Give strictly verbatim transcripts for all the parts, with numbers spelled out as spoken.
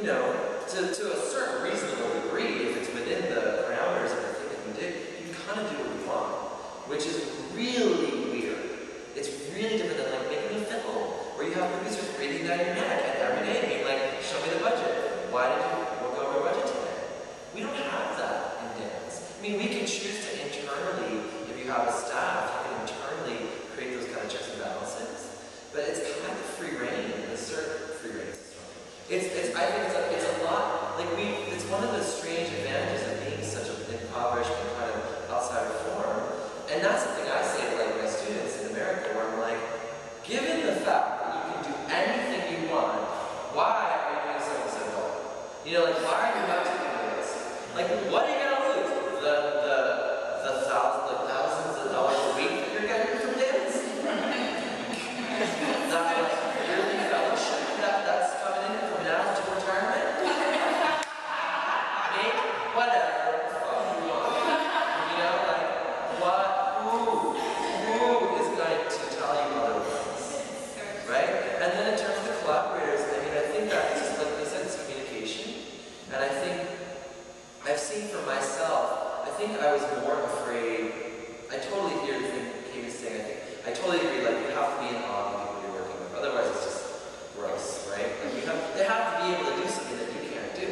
you know, to, to a certain reasonable degree, if it's within the parameters of the thing that you do, you kind of do what you want, which is really weird. It's really different than like making a film, where you have producers breathing down your neck and every day being like, show me the budget. Why did you work over a budget today? We don't have that in dance. I mean, we can choose to internally, if you have a staff, you can internally create those kind of checks and balances, but it's kind of free reign in a certain free reign. It's, it's, I think it's a, it's a lot, like we, it's one of the strange advantages of being such an impoverished and kind of outside of form. And that's something I say to like my students in America, where I'm like, given the fact that you can do anything you want, why are you doing something so wrong? You know, like, why are you not taking this? Like, what are you going to lose? The, the, the thousands, the thousands of dollars a week that you're getting from dance? Not like, yearly fellowship, that, that's coming in. For myself, I think I was more afraid. I totally hear the thing Kate is saying. I think I totally agree. Like you have to be in awe of the people you're working with, otherwise it's just gross, right? Like you have, they have to be able to do something that you can't do.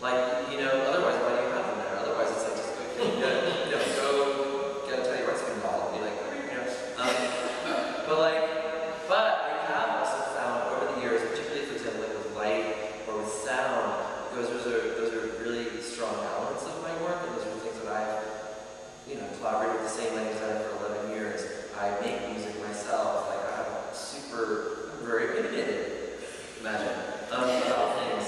Like you know, otherwise why do you have them there? Otherwise it's like just go, you know, go get a teddy wrestling ball and be like, you know. Um, but like, but I have also found over the years, particularly for example like with light or with sound, those those are those are really strong elements of my work, and those are things that I've, you know, collaborated with the same lady designer for eleven years. I make music myself. Like I have a super, I'm very opinionated, imagine, um, about things.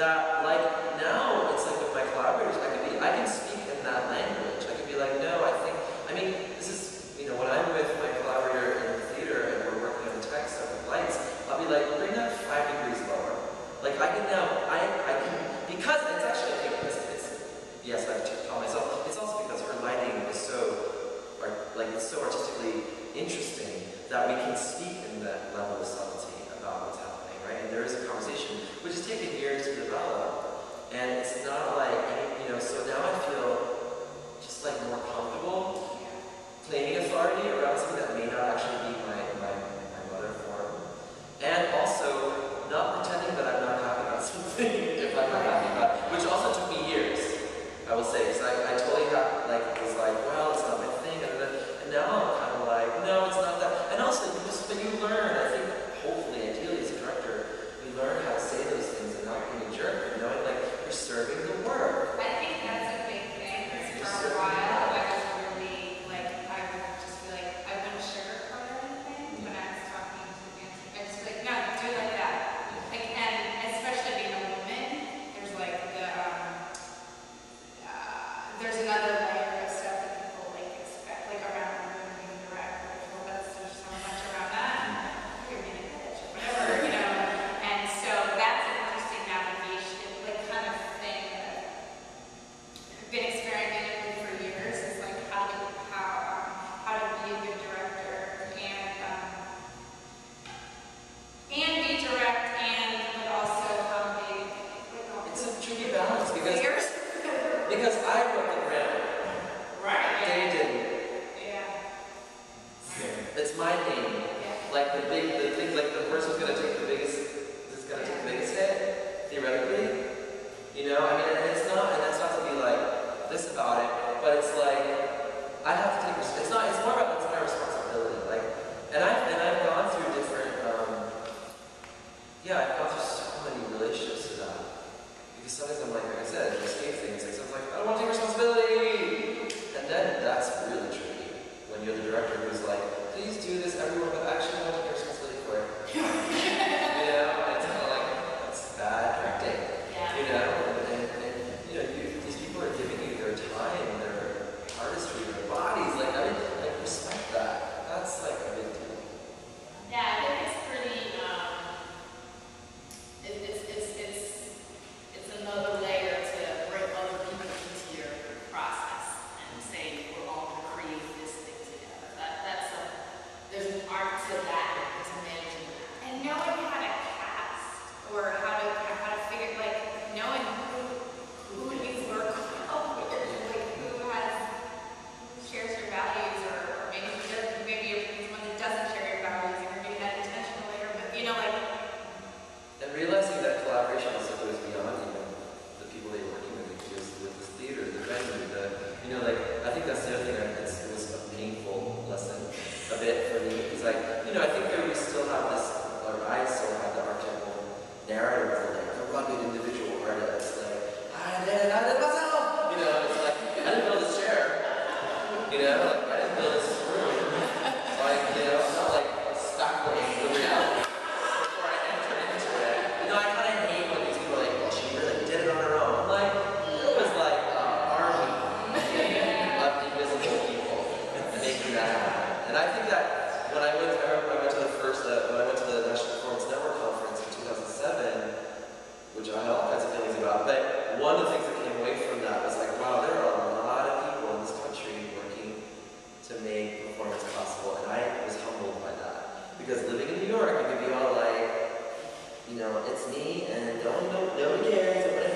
That like now it's like with my collaborators, I can be, I can speak in that language. I can be like, no, I think, I mean, this is, you know, when I'm with my collaborator in the theater and we're working on the text of the lights, I'll be like, bring that five degrees lower. Like I can now, I, I can, because it's actually. Yes, I can tell myself. It's also because her lighting is so, like, it's so artistically interesting that we can speak in that level of subtlety about what's happening, right? And there is a conversation which has taken years to develop, and it's not like, you know. So now I feel just like more comfortable claiming authority around something that may not actually be my my my mother form, and also not pretending that I'm not happy about something if I'm not happy about it, which also took me years. I will say, because I, I totally have, like, was like, well, it's not my thing, and now I'm kind of like, no, it's not that. And also, you just, but you learn, I think, hopefully, ideally, as a director, you learn how to say those things and not being a jerk, and knowing, like, you're serving the work. I think that's a big thing, because for a while, I was really, like, I would just be like, I wouldn't sugarcoat anything when I was talking to the dancers. I just like, no, do it like that. Like, and especially being a woman, there's, like, the, um, Yeah. it's me, and don't, nobody cares.